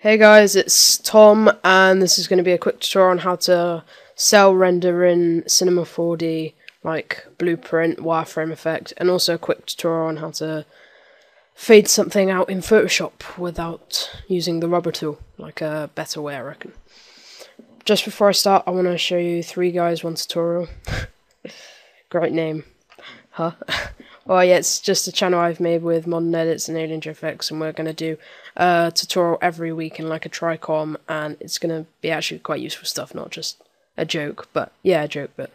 Hey guys, it's Tom, and this is going to be a quick tutorial on how to cell render in Cinema 4D, like blueprint, wireframe effect, and also a quick tutorial on how to fade something out in Photoshop without using the rubber tool, like a better way I reckon. Just before I start, I want to show you three guys one tutorial. Great name, huh? Oh yeah, it's just a channel I've made with modern edits and AlienGFX, and we're going to do a tutorial every week in like a tricom, and it's going to be actually quite useful stuff, not just a joke, but yeah, a joke, but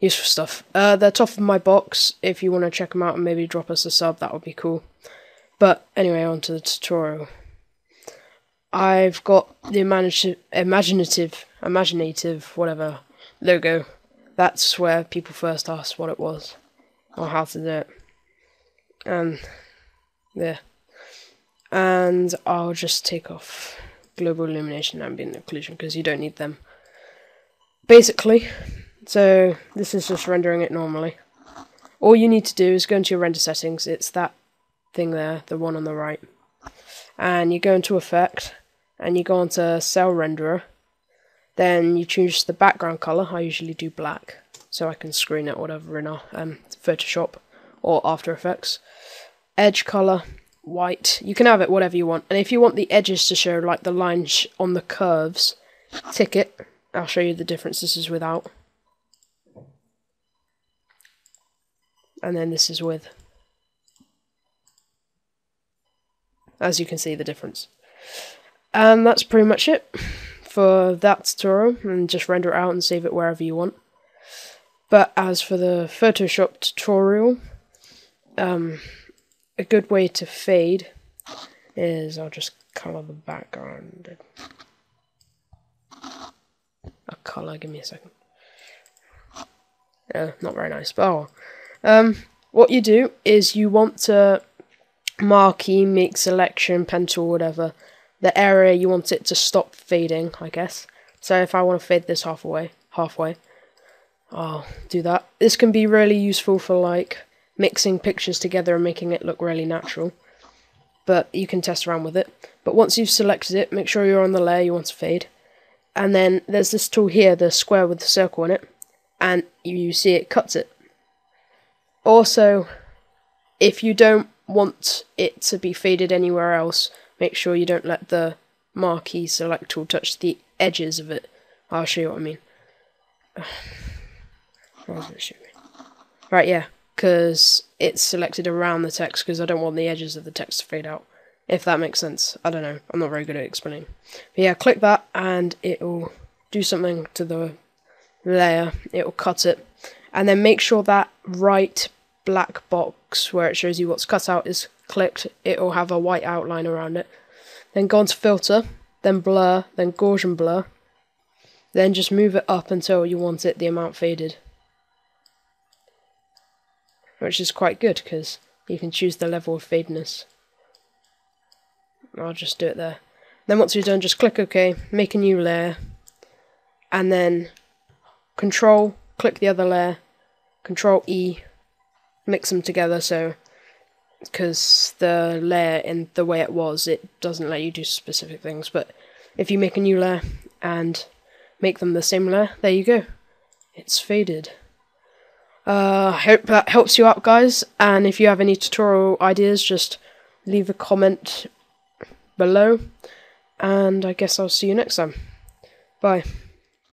useful stuff. They're top of my box. If you want to check them out and maybe drop us a sub, that would be cool. But anyway, on to the tutorial. I've got the imaginative, whatever, logo. That's where people first asked what it was, or how to do it. And there. And I'll just take off global illumination, ambient occlusion, because you don't need them. Basically, so this is just rendering it normally. All you need to do is go into your render settings. It's that thing there, the one on the right. And you go into effect, and you go onto cell renderer. Then you choose the background color. I usually do black, so I can screen it, whatever, in our, Photoshop or After Effects. Edge color, white. You can have it whatever you want. And if you want the edges to show, like the lines on the curves, tick it. I'll show you the difference. This is without. And then this is with. As you can see, the difference. And that's pretty much it for that tutorial. And just render it out and save it wherever you want. But as for the Photoshop tutorial, a good way to fade is, I'll just colour the background. A colour, give me a second. Yeah, not very nice, but oh. What you do is you want to marquee, make selection, pen tool, whatever, the area you want it to stop fading, I guess. So if I want to fade this halfway, I'll do that. This can be really useful for like mixing pictures together and making it look really natural, but you can test around with it. But once you've selected it, make sure you're on the layer you want to fade, and then there's this tool here, the square with the circle in it, and you see it cuts it. Also, if you don't want it to be faded anywhere else, make sure you don't let the marquee select tool touch the edges of it. I'll show you what I mean. Right, yeah, because it's selected around the text, because I don't want the edges of the text to fade out, if that makes sense. I don't know, I'm not very good at explaining. But yeah, click that and it will do something to the layer, it will cut it, and then make sure that right black box where it shows you what's cut out is clicked. It will have a white outline around it. Then go on to filter, then blur, then Gaussian blur. Then just move it up until you want it the amount faded, which is quite good because you can choose the level of fadeness. I'll just do it there. Then once you're done, just click OK, make a new layer, and then Control, click the other layer, Control E, mix them together. So because the layer in the way it was, it doesn't let you do specific things, but if you make a new layer and make them the same layer, there you go, it's faded. I hope that helps you out, guys, and if you have any tutorial ideas, just leave a comment below, and I guess I'll see you next time. Bye.